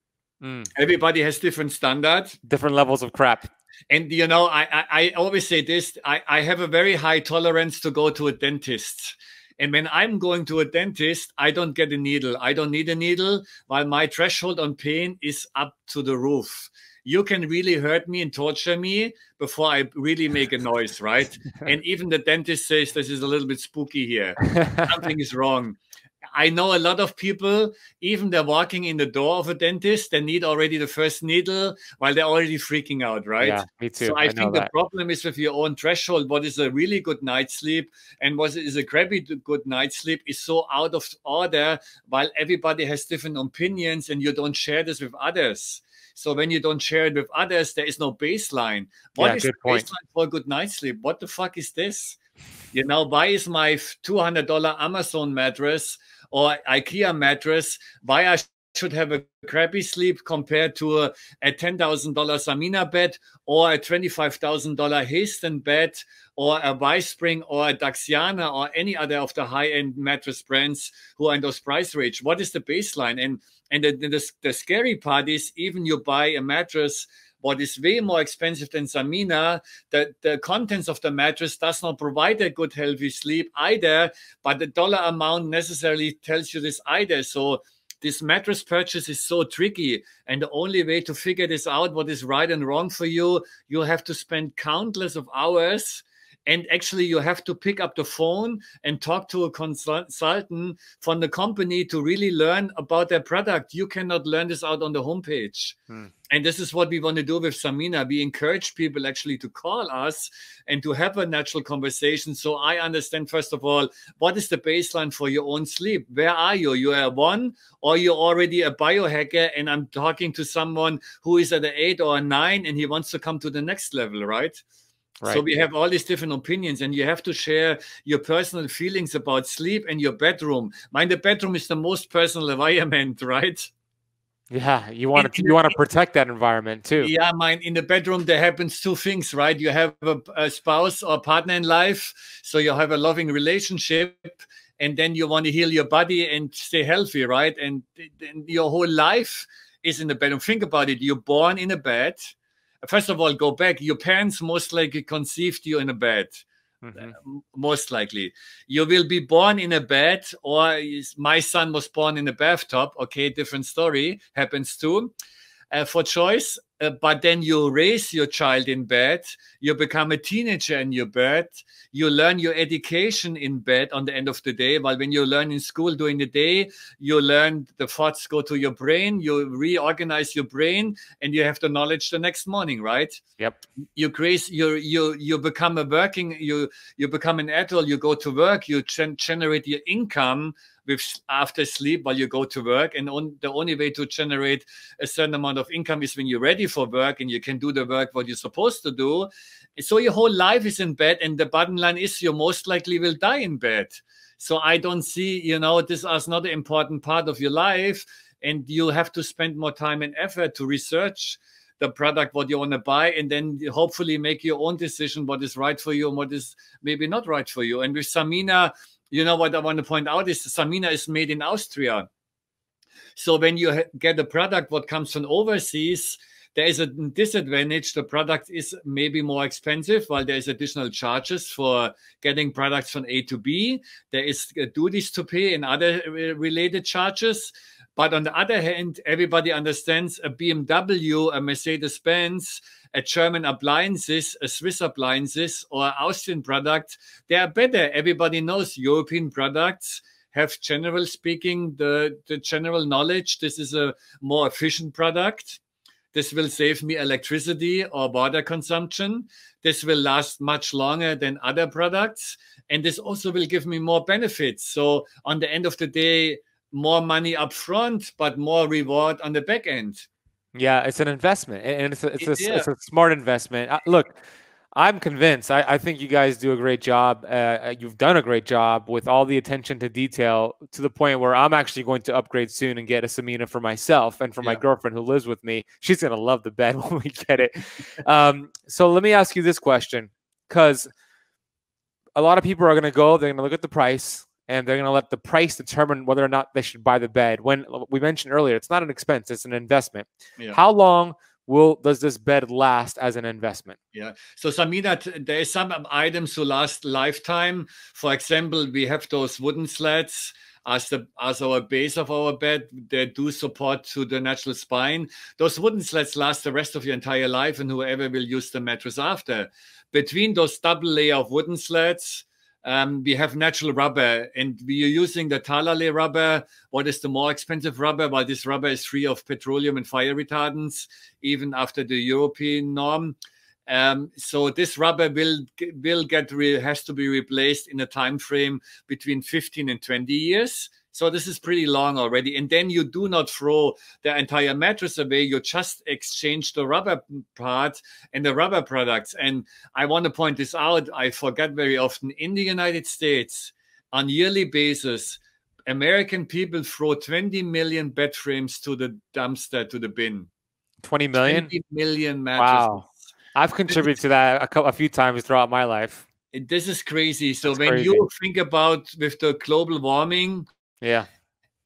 Mm. Everybody has different standards, different levels of crap. And, you know, I, I, I always say this, I, I have a very high tolerance to go to a dentist. And when I'm going to a dentist, I don't get a needle. I don't need a needle, while my threshold on pain is up to the roof. You can really hurt me and torture me before I really make a noise, right? And even the dentist says, this is a little bit spooky here. Something is wrong. I know a lot of people, even they're walking in the door of a dentist, they need already the first needle while they're already freaking out, right? Yeah, me too. So I, I think the that. problem is with your own threshold. What is a really good night's sleep and what is a crappy good night's sleep is so out of order, while everybody has different opinions and you don't share this with others. So when you don't share it with others, there is no baseline. What yeah, is the point. baseline for a good night's sleep? What the fuck is this? You know, why is my two hundred dollar Amazon mattress or IKEA mattress, why I should have a crappy sleep compared to a, a ten thousand dollar Samina bed or a twenty-five thousand dollar Hasten bed or a Weispring or a Daxiana or any other of the high-end mattress brands who are in those price range? What is the baseline? And, and the, the, the scary part is even you buy a mattress what is way more expensive than Samina, that the contents of the mattress does not provide a good, healthy sleep either, but the dollar amount necessarily tells you this either. So this mattress purchase is so tricky. And the only way to figure this out, what is right and wrong for you, you have to spend countless of hours. And actually, you have to pick up the phone and talk to a consultant from the company to really learn about their product. You cannot learn this out on the homepage. Hmm. And this is what we want to do with Samina. We encourage people actually to call us and to have a natural conversation. So I understand, first of all, what is the baseline for your own sleep? Where are you? You are one or you're already a biohacker and I'm talking to someone who is at an eight or a nine and he wants to come to the next level, right? Right. So we have all these different opinions and you have to share your personal feelings about sleep and your bedroom. Mind the bedroom is the most personal environment, right? Yeah, you want to you want to protect that environment too. Yeah, mine in the bedroom there happens two things, right? You have a, a spouse or partner in life, so you have a loving relationship, and then you want to heal your body and stay healthy, right? And, and your whole life is in the bedroom. Think about it. You're born in a bed. First of all, go back. Your parents most likely conceived you in a bed. Mm-hmm. Uh, most likely you will be born in a bed, or is, my son was born in a bathtub. Okay, different story, happens too, uh, for choice, uh, but then you raise your child in bed, you become a teenager in your bed, you learn your education in bed on the end of the day, while when you learn in school during the day, you learn the thoughts go to your brain, you reorganize your brain, and you have the knowledge the next morning, right? Yep. You create, you you you become a working, you you become an adult, you go to work, you gen generate your income with after sleep while you go to work, and on, the only way to generate a certain amount of income is when you're ready for work and you can do the work what you're supposed to do. So your whole life is in bed, and the bottom line is you most likely will die in bed. So I don't see, you know, this is not an important part of your life, and you'll have to spend more time and effort to research the product what you want to buy, and then hopefully make your own decision what is right for you and what is maybe not right for you. And with Samina, you know what I want to point out is Samina is made in Austria. So when you get a product what comes from overseas, there is a disadvantage. The product is maybe more expensive, while there is additional charges for getting products from A to B. There is duties to pay and other related charges. But on the other hand, everybody understands a B M W, a Mercedes-Benz, a German appliances, a Swiss appliances, or Austrian product, they are better. Everybody knows European products have, general speaking, the, the general knowledge. This is a more efficient product. This will save me electricity or water consumption. This will last much longer than other products. And this also will give me more benefits. So on the end of the day, more money up front, but more reward on the back end. Yeah, it's an investment, and it's a, it's a, yeah. it's a smart investment. I, look, I'm convinced. I, I think you guys do a great job. Uh, you've done a great job with all the attention to detail, to the point where I'm actually going to upgrade soon and get a Samina for myself and for yeah. my girlfriend who lives with me. She's going to love the bed when we get it. Um, so let me ask you this question, because a lot of people are going to go, they're going to look at the price, and they're going to let the price determine whether or not they should buy the bed. When we mentioned earlier, it's not an expense, it's an investment. Yeah. How long will does this bed last as an investment? Yeah. So Samina, there is some items who last lifetime. For example, we have those wooden slats as the as our base of our bed. They do support to the natural spine. Those wooden slats last the rest of your entire life, and whoever will use the mattress after. Between those double layer of wooden slats, Um, we have natural rubber, and we are using the Talalay rubber, what is the more expensive rubber, while this rubber is free of petroleum and fire retardants, even after the European norm. Um, so this rubber will will get re has to be replaced in a time frame between fifteen and twenty years. So this is pretty long already. And then you do not throw the entire mattress away. You just exchange the rubber part and the rubber products. And I want to point this out. I forget very often, in the United States, on a yearly basis, American people throw twenty million bed frames to the dumpster, to the bin. twenty million? twenty million mattresses. Wow. I've contributed to that a, couple, a few times throughout my life. This is crazy. So That's when crazy. you think about with the global warming, yeah,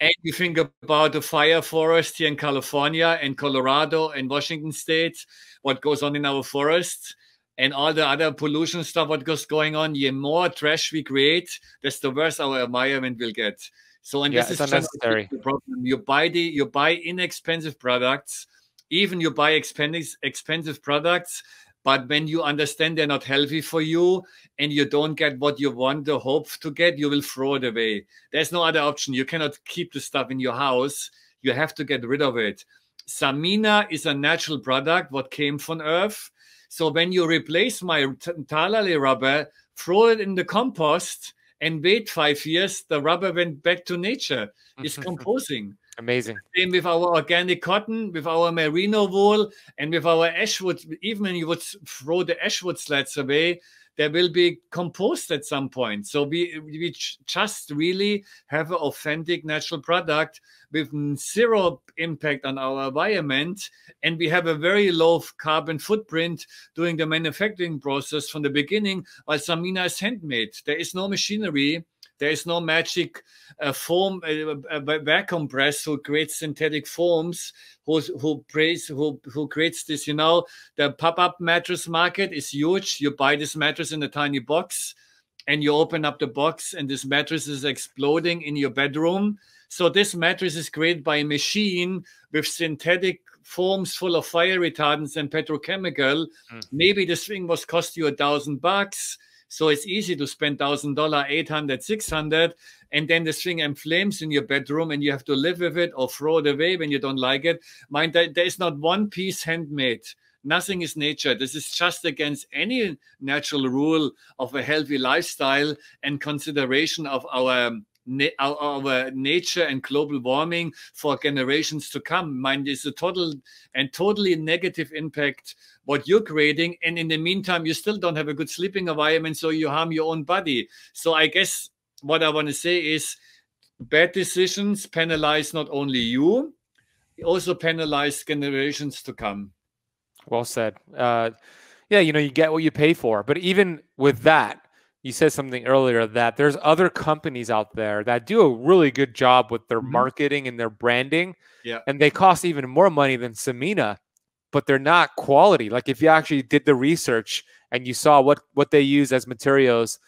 and you think about the fire forest here in California and Colorado and Washington State, what goes on in our forests and all the other pollution stuff, what goes going on, the more trash we create, that's the worse our environment will get. So, and yeah, this is unnecessary. The problem. You buy, the, you buy inexpensive products, even you buy expensive, expensive products, but when you understand they're not healthy for you and you don't get what you want or hope to get, you will throw it away. There's no other option. You cannot keep the stuff in your house. You have to get rid of it. Samina is a natural product, what came from Earth. So when you replace my Talalay rubber, throw it in the compost and wait five years, the rubber went back to nature. It's composing. Amazing. Same with our organic cotton, with our merino wool, and with our ash wood. Even when you would throw the ash wood slats away, they will be composed at some point. So we, we just really have an authentic natural product with zero impact on our environment. And we have a very low carbon footprint during the manufacturing process from the beginning, while Samina is handmade. There is no machinery. There is no magic uh, foam, uh, uh, vacuum press who creates synthetic foams, who who, prays, who who creates this. You know, the pop-up mattress market is huge. You buy this mattress in a tiny box, and you open up the box, and this mattress is exploding in your bedroom. So this mattress is created by a machine with synthetic foams full of fire retardants and petrochemical. Mm. Maybe this thing was cost you a thousand bucks. So it's easy to spend one thousand dollars, eight hundred dollars, six hundred dollars, and then this thing inflames in your bedroom and you have to live with it or throw it away when you don't like it. Mind that there is not one piece handmade. Nothing is nature. This is just against any natural rule of a healthy lifestyle and consideration of our, our, our nature and global warming for generations to come. Mind is a total and totally negative impact what you're creating, and in the meantime, you still don't have a good sleeping environment, so you harm your own body. So I guess what I want to say is bad decisions penalize not only you, also penalize generations to come. Well said. Uh, yeah, you know, you get what you pay for. But even with that, you said something earlier that there's other companies out there that do a really good job with their mm-hmm. marketing and their branding, yeah. and they cost even more money than Samina, but they're not quality. Like if you actually did the research and you saw what, what they use as materials,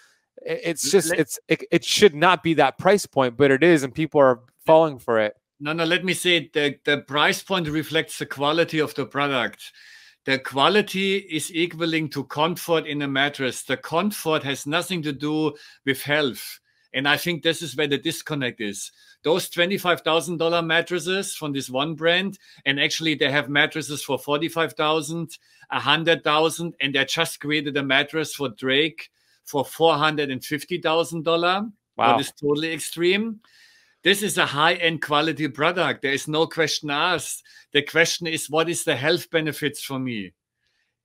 it's just, it's, it, it should not be that price point, but it is. And people are falling for it. No, no, let me say the, the price point reflects the quality of the product. The quality is equaling to comfort in a mattress. The comfort has nothing to do with health. And I think this is where the disconnect is. Those twenty-five thousand dollar mattresses from this one brand, and actually they have mattresses for forty-five thousand dollars, one hundred thousand dollars, and they just created a mattress for Drake for four hundred fifty thousand dollars. Wow. That is totally extreme. This is a high-end quality product. There is no question asked. The question is, what is the health benefits for me?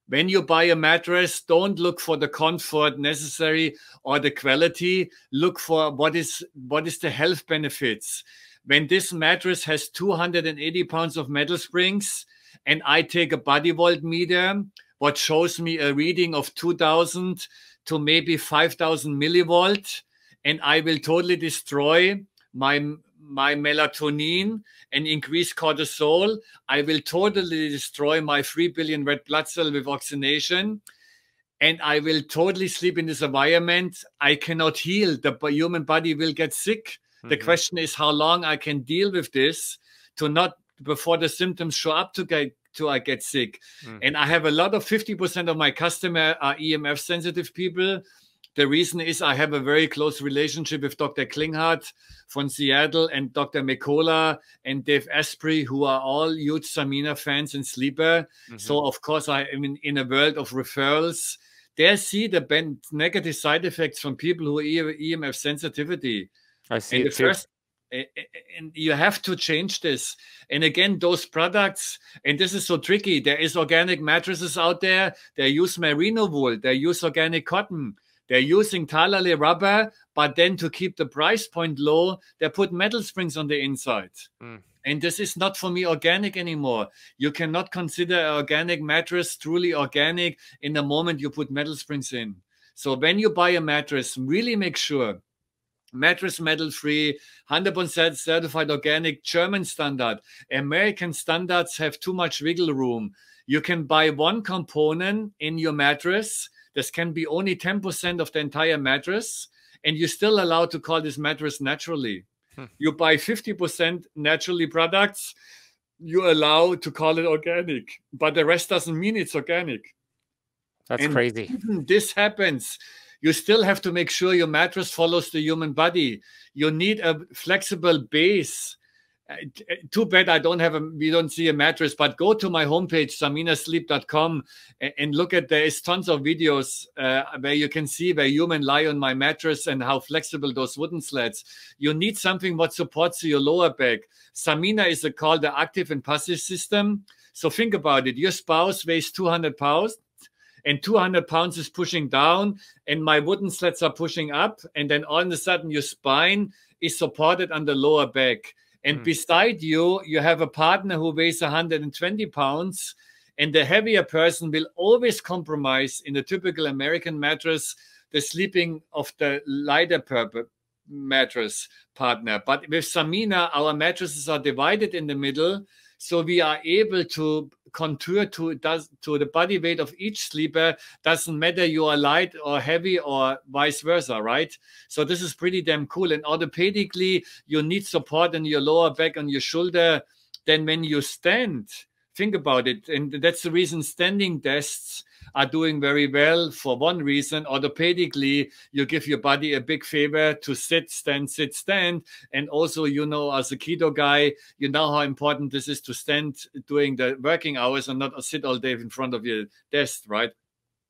When you buy a mattress, don't look for the comfort necessary or the quality. Look for what is, what is the health benefits. When this mattress has two hundred eighty pounds of metal springs and I take a body volt meter, what shows me a reading of two thousand to maybe five thousand millivolt, and I will totally destroy my my melatonin and increase cortisol. I will totally destroy my three billion red blood cell with oxygenation, and I will totally sleep in this environment. I cannot heal. The human body will get sick. Mm-hmm. The question is how long I can deal with this to not before the symptoms show up to get to I get sick. Mm-hmm. And I have a lot of fifty percent of my customer are E M F sensitive people. The reason is I have a very close relationship with Doctor Klinghardt from Seattle and Doctor Mekola and Dave Asprey, who are all huge Samina fans and sleeper. Mm-hmm. So, of course, I am in, in a world of referrals. They see the ben negative side effects from people who have E M F sensitivity. I see and it the too. First, and you have to change this. And again, those products, and this is so tricky. There is organic mattresses out there. They use merino wool. They use organic cotton. They're using Talalay rubber, but then to keep the price point low, they put metal springs on the inside. Mm. And this is not for me organic anymore. You cannot consider an organic mattress truly organic in the moment you put metal springs in. So when you buy a mattress, really make sure mattress metal-free, one hundred percent certified organic, German standard. American standards have too much wiggle room. You can buy one component in your mattress. This can be only ten percent of the entire mattress, and you're still allowed to call this mattress naturally. Hmm. You buy fifty percent naturally products, you're allowed to call it organic, but the rest doesn't mean it's organic. That's and crazy. Even this happens. You still have to make sure your mattress follows the human body. You need a flexible base. too bad I don't have a, we don't see a mattress, but go to my homepage, samina sleep dot com, and, and look at, there is tons of videos uh, where you can see where human lie on my mattress and how flexible those wooden sleds. You need something what supports your lower back. Samina is a, called the active and passive system. So think about it. Your spouse weighs two hundred pounds. And two hundred pounds is pushing down, and my wooden sleds are pushing up. And then all of a sudden, your spine is supported on the lower back. And mm. beside you, you have a partner who weighs one hundred twenty pounds. And the heavier person will always compromise in the typical American mattress, the sleeping of the lighter purpose mattress partner. But with Samina, our mattresses are divided in the middle. So we are able to contour to, does, to the body weight of each sleeper. Doesn't matter you are light or heavy or vice versa, right? So this is pretty damn cool. And orthopedically, you need support in your lower back, on your shoulder. Then when you stand, think about it. And that's the reason standing desks are doing very well. For one reason, orthopedically, you give your body a big favor to sit, stand, sit, stand. And also, you know, as a keto guy, you know how important this is to stand during the working hours and not sit all day in front of your desk, right?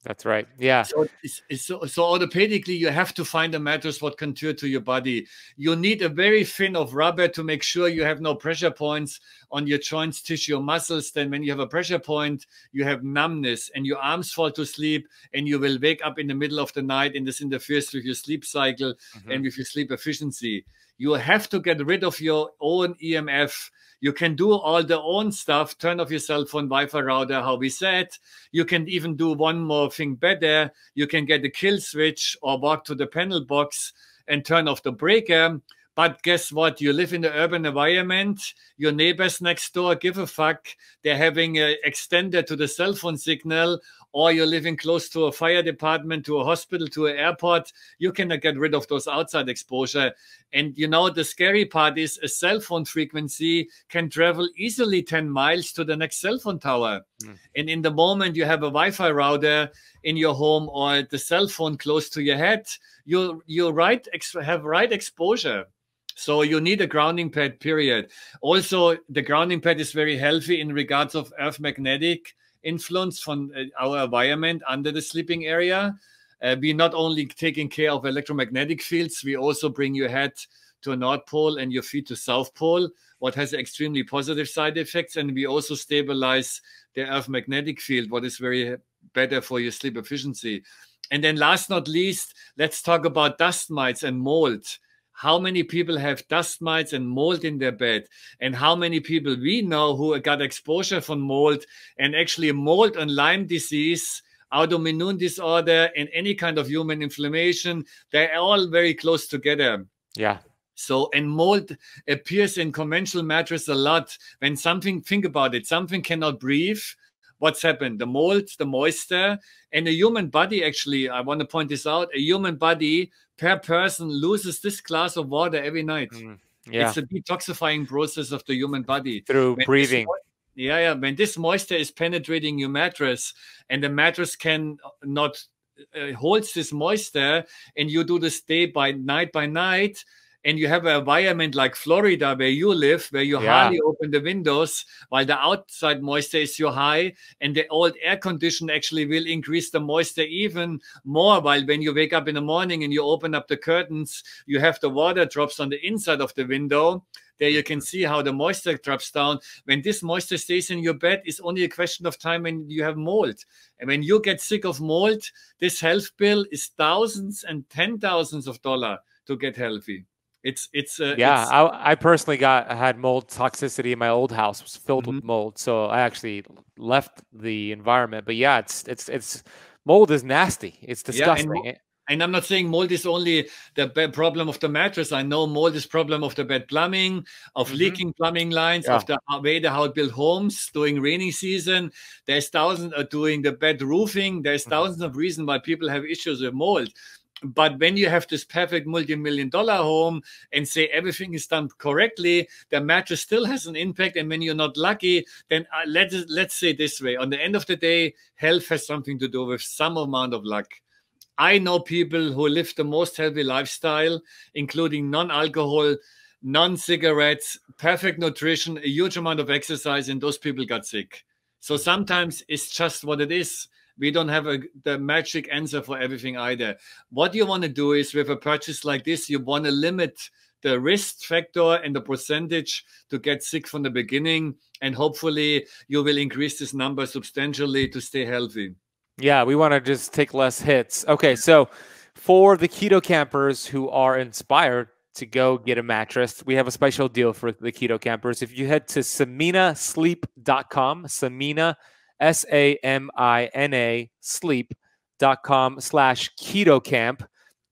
That's right. Yeah. So, it's, it's so, so orthopedically, you have to find a mattress what contour to your body. You need a very thin of rubber to make sure you have no pressure points on your joints, tissue, muscles. Then when you have a pressure point, you have numbness and your arms fall to sleep and you will wake up in the middle of the night, and this interferes with your sleep cycle mm-hmm. and with your sleep efficiency. You have to get rid of your own E M F. You can do all the own stuff, turn off your cell phone, Wi-Fi router, how we said. You can even do one more thing better. You can get a kill switch or walk to the panel box and turn off the breaker. But guess what? You live in the urban environment. Your neighbors next door give a fuck. They're having an extender to the cell phone signal, or you're living close to a fire department, to a hospital, to an airport. You cannot get rid of those outside exposure. And, you know, the scary part is a cell phone frequency can travel easily ten miles to the next cell phone tower. Mm. And in the moment you have a Wi-Fi router in your home or the cell phone close to your head, you, you right ex have right exposure. So you need a grounding pad, period. Also, the grounding pad is very healthy in regards of Earth magnetic influence from our environment under the sleeping area. Uh, we're not only taking care of electromagnetic fields, we also bring your head to North Pole and your feet to South Pole, what has extremely positive side effects. And we also stabilize the Earth magnetic field, what is very better for your sleep efficiency. And then last not least, let's talk about dust mites and mold. How many people have dust mites and mold in their bed? And how many people we know who got exposure from mold, and actually mold and Lyme disease, autoimmune disorder, and any kind of human inflammation, they're all very close together. Yeah. So, and mold appears in conventional mattress a lot. When something, think about it, something cannot breathe. What's happened? The mold, the moisture, and the human body, actually, I want to point this out, a human body per person loses this glass of water every night. Mm, yeah. It's a detoxifying process of the human body. Through when breathing. This, yeah, yeah. When this moisture is penetrating your mattress and the mattress can not uh, holds this moisture, and you do this day by night by night, and you have an environment like Florida where you live, where you yeah. hardly open the windows while the outside moisture is so high, and the old air condition actually will increase the moisture even more, while when you wake up in the morning and you open up the curtains, you have the water drops on the inside of the window. There you can see how the moisture drops down. When this moisture stays in your bed, it's only a question of time when you have mold. And when you get sick of mold, this health bill is thousands and ten thousands of dollars to get healthy. It's, it's, uh, yeah, it's, I, I personally got, I had mold toxicity in my old house. It was filled mm-hmm. with mold. So I actually left the environment, but yeah, it's, it's, it's mold is nasty. It's disgusting. Yeah, and I'm not saying mold is only the bad problem of the mattress. I know mold is problem of the bad plumbing, of mm-hmm. leaking plumbing lines, yeah. of the way the how to build homes during rainy season. There's thousands of doing the bad roofing. There's thousands mm-hmm. of reasons why people have issues with mold. But when you have this perfect multi-million dollar home and say everything is done correctly, the mattress still has an impact. And when you're not lucky, then uh, let it, let's say this way. On the end of the day, health has something to do with some amount of luck. I know people who live the most healthy lifestyle, including non-alcohol non-cigarettes, perfect nutrition, a huge amount of exercise, and those people got sick. So sometimes it's just what it is. We don't have a, the magic answer for everything either. What you want to do is with a purchase like this, you want to limit the risk factor and the percentage to get sick from the beginning. And hopefully you will increase this number substantially to stay healthy. Yeah, we want to just take less hits. Okay, so for the keto campers who are inspired to go get a mattress, we have a special deal for the keto campers. If you head to samina sleep dot com, Samina, S A M I N A, sleep dot com slash keto camp,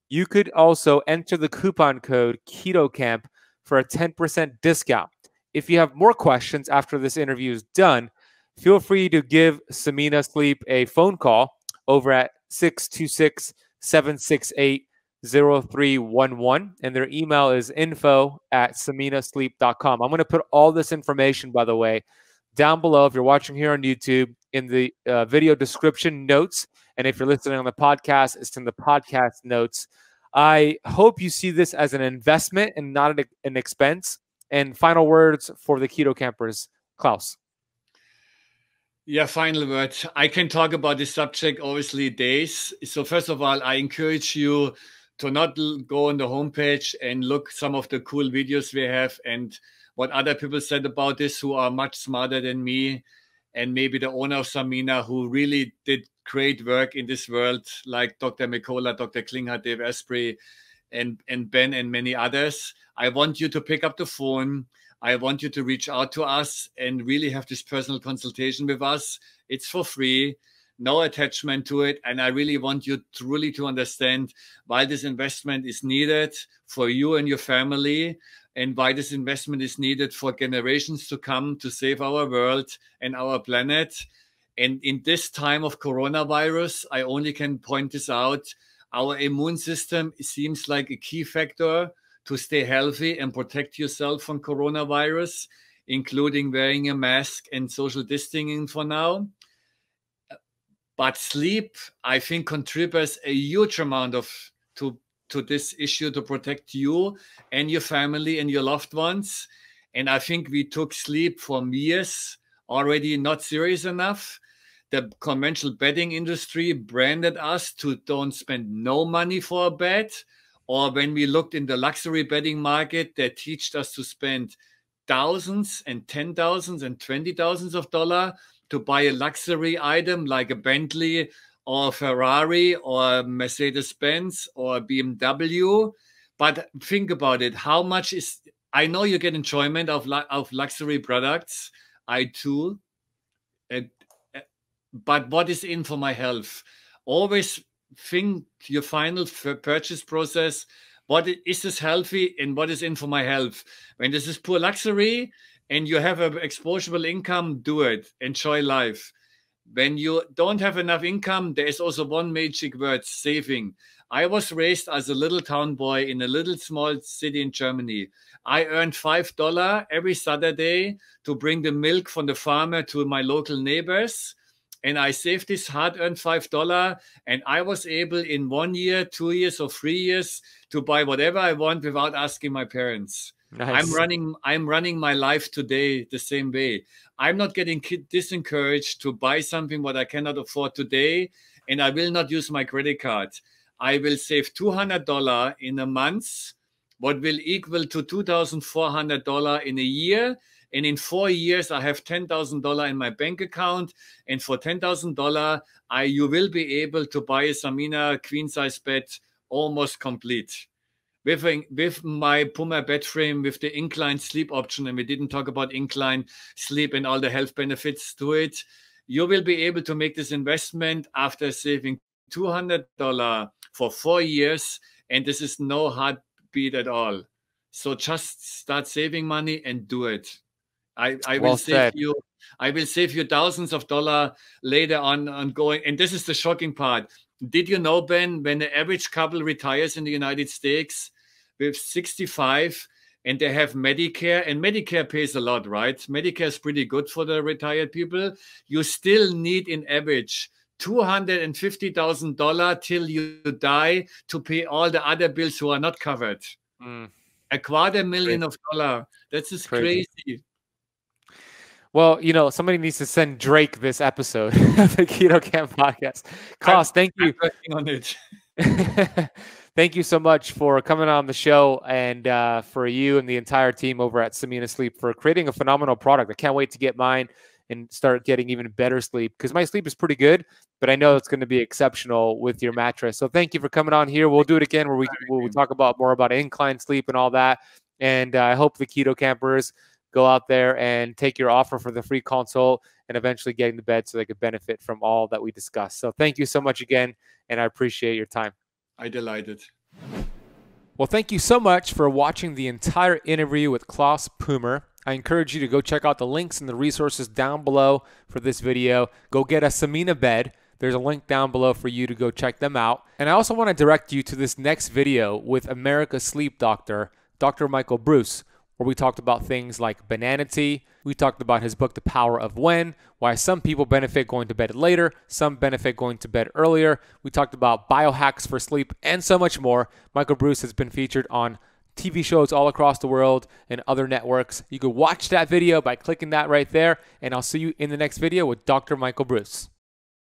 you could also enter the coupon code KETOKAMP for a ten percent discount. If you have more questions after this interview is done, feel free to give Samina Sleep a phone call over at six two six, seven six eight, zero three one one. And their email is info at samina sleep dot com. I'm going to put all this information, by the way, down below if you're watching here on YouTube in the uh, video description notes. And if you're listening on the podcast, it's in the podcast notes. I hope you see this as an investment and not an, an expense. And final words for the keto campers, Klaus. Yeah, final words. I can talk about this subject, obviously, days. So first of all, I encourage you to not go on the homepage and look some of the cool videos we have and what other people said about this who are much smarter than me, and maybe the owner of Samina, who really did great work in this world, like Doctor Mekola, Doctor Klinghardt, Dave Asprey, and, and Ben, and many others. I want you to pick up the phone. I want you to reach out to us and really have this personal consultation with us. It's for free, no attachment to it. And I really want you truly to understand why this investment is needed for you and your family, and why this investment is needed for generations to come to save our world and our planet. And in this time of coronavirus, I only can point this out. Our immune system seems like a key factor to stay healthy and protect yourself from coronavirus, including wearing a mask and social distancing for now. But sleep, I think, contributes a huge amount of to to this issue to protect you and your family and your loved ones. And I think we took sleep for years already not serious enough. The conventional bedding industry branded us to don't spend no money for a bed. Or when we looked in the luxury bedding market, they teached us to spend thousands and ten thousands and twenty thousands of dollars to buy a luxury item like a Bentley or a Ferrari or a Mercedes-Benz or a B M W. But think about it. How much is... I know you get enjoyment of, lu of luxury products. I too. Uh, uh, but what is in for my health? Always think your final purchase process. What is this healthy and what is in for my health? When this is poor luxury and you have an exposable income, do it. Enjoy life. When you don't have enough income, there is also one magic word, saving. I was raised as a little town boy in a little small city in Germany. I earned five dollars every Saturday to bring the milk from the farmer to my local neighbors. And I saved this hard-earned five dollars. And I was able in one year, two years, or three years to buy whatever I want without asking my parents. Nice. I'm running I'm running my life today the same way. I'm not getting disencouraged to buy something what I cannot afford today, and I will not use my credit card. I will save two hundred dollars in a month, what will equal to two thousand four hundred dollars in a year. And in four years, I have ten thousand dollars in my bank account. And for ten thousand dollars, I you will be able to buy a Samina queen-size bed almost complete. With, with my Pummer bed frame, with the incline sleep option, and we didn't talk about incline sleep and all the health benefits to it, you will be able to make this investment after saving two hundred dollars for four years, and this is no heartbeat at all. So just start saving money and do it. I, I will well save said. you. I will save you thousands of dollars later on, on going. And this is the shocking part. Did you know, Ben, when the average couple retires in the United States with sixty-five and they have Medicare, and Medicare pays a lot, right? Medicare is pretty good for the retired people. You still need, in average, two hundred fifty thousand dollars till you die to pay all the other bills who are not covered. Mm. A quarter million of dollars. That's just crazy. crazy. Well, you know, somebody needs to send Drake this episode of the Keto Kamp Podcast. Klaus, thank you. On it. Thank you so much for coming on the show, and uh, for you and the entire team over at Samina Sleep for creating a phenomenal product. I can't wait to get mine and start getting even better sleep, because my sleep is pretty good, but I know it's going to be exceptional with your mattress. So thank you for coming on here. We'll do it again where we where we talk about more about incline sleep and all that. And uh, I hope the keto campers go out there and take your offer for the free consult and eventually get into bed so they could benefit from all that we discussed. So thank you so much again, and I appreciate your time. I delighted. Well, thank you so much for watching the entire interview with Claus Pummer. I encourage you to go check out the links and the resources down below for this video. Go get a Samina bed. There's a link down below for you to go check them out. And I also want to direct you to this next video with America's Sleep Doctor, Doctor Michael Breus, where we talked about things like banana tea. We talked about his book, The Power of When, why some people benefit going to bed later, some benefit going to bed earlier. We talked about biohacks for sleep and so much more. Michael Breus has been featured on T V shows all across the world and other networks. You can watch that video by clicking that right there, and I'll see you in the next video with Doctor Michael Breus.